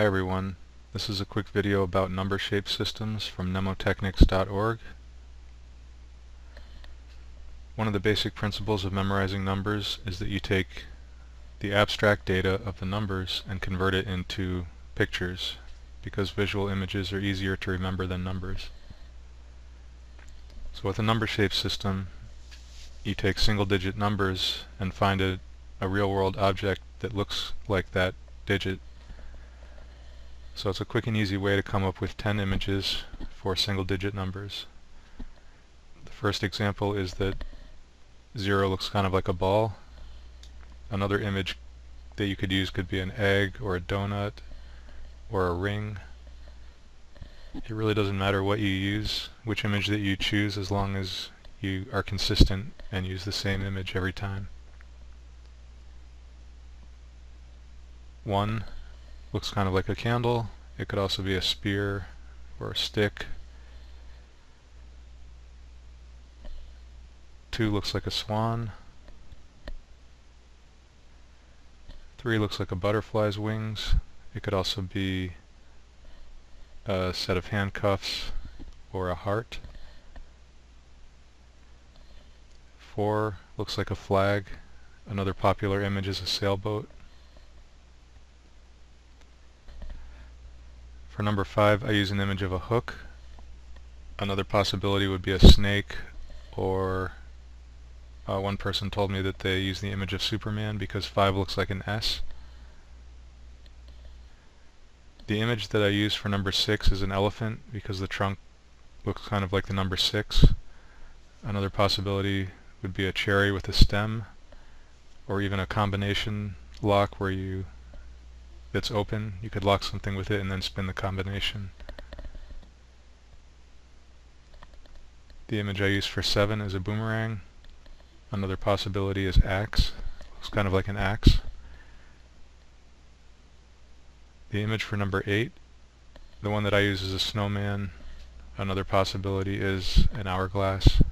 Hi everyone, this is a quick video about number-shaped systems from mnemotechnics.org. One of the basic principles of memorizing numbers is that you take the abstract data of the numbers and convert it into pictures, because visual images are easier to remember than numbers. So with a number-shaped system, you take single-digit numbers and find a real-world object that looks like that digit. So it's a quick and easy way to come up with 10 images for single-digit numbers. The first example is that 0 looks kind of like a ball. Another image that you could use could be an egg or a donut or a ring. It really doesn't matter what you use, which image that you choose, as long as you are consistent and use the same image every time. 1 looks kind of like a candle. It could also be a spear or a stick. 2 looks like a swan. 3 looks like a butterfly's wings. It could also be a set of handcuffs or a heart. 4 looks like a flag. Another popular image is a sailboat. For number 5, I use an image of a hook. Another possibility would be a snake, or one person told me that they use the image of Superman because 5 looks like an S. The image that I use for number 6 is an elephant because the trunk looks kind of like the number 6. Another possibility would be a cherry with a stem, or even a combination lock where it's open. You could lock something with it and then spin the combination. The image I use for 7 is a boomerang. Another possibility is axe. Looks kind of like an axe. The image for number 8, the one that I use, is a snowman. Another possibility is an hourglass.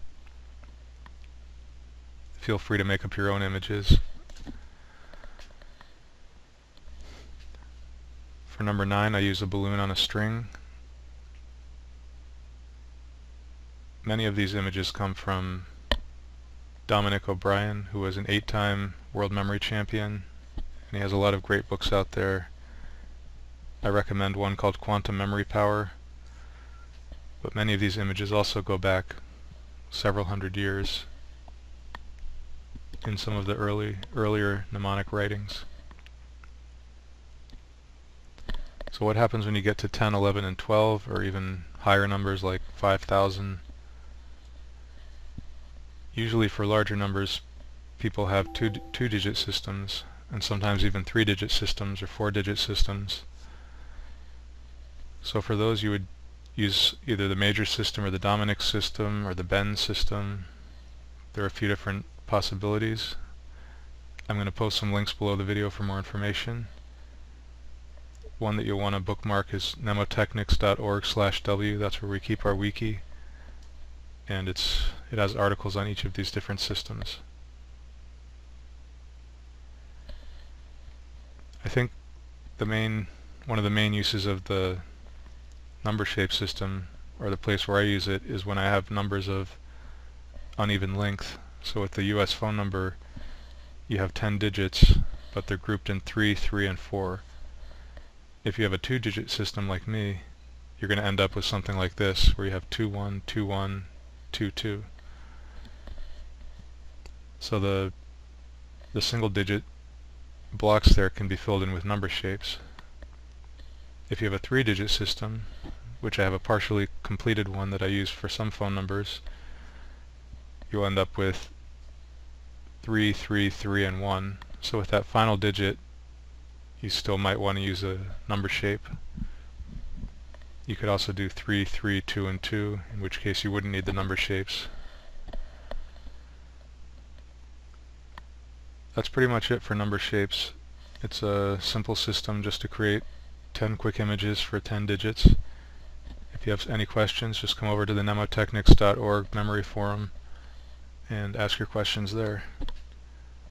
Feel free to make up your own images. For number 9, I use a balloon on a string. Many of these images come from Dominic O'Brien, who was an 8-time world memory champion, and he has a lot of great books out there. I recommend one called Quantum Memory Power, but many of these images also go back several hundred years in some of the earlier mnemonic writings. So what happens when you get to 10, 11, and 12, or even higher numbers like 5,000? Usually for larger numbers, people have two-digit systems, and sometimes even 3-digit systems or 4-digit systems. So for those, you would use either the Major system or the Dominic system or the Ben system. There are a few different possibilities. I'm going to post some links below the video for more information. One that you'll want to bookmark is mnemotechnics.org/w. That's where we keep our wiki, and it has articles on each of these different systems. I think one of the main uses of the number shape system, or the place where I use it, is when I have numbers of uneven length. So with the US phone number, you have 10 digits, but they're grouped in 3, 3, and 4. If you have a 2-digit system like me, you're going to end up with something like this, where you have 2, 1, 2, 1, 2, 2. So the single-digit blocks there can be filled in with number shapes. If you have a 3-digit system, which I have a partially completed one that I use for some phone numbers, you'll end up with 3, 3, 3, and 1. So with that final digit, you still might want to use a number shape. You could also do 3, 3, 2, and 2, in which case you wouldn't need the number shapes. That's pretty much it for number shapes. It's a simple system just to create 10 quick images for 10 digits. If you have any questions, just come over to the mnemotechnics.org memory forum and ask your questions there.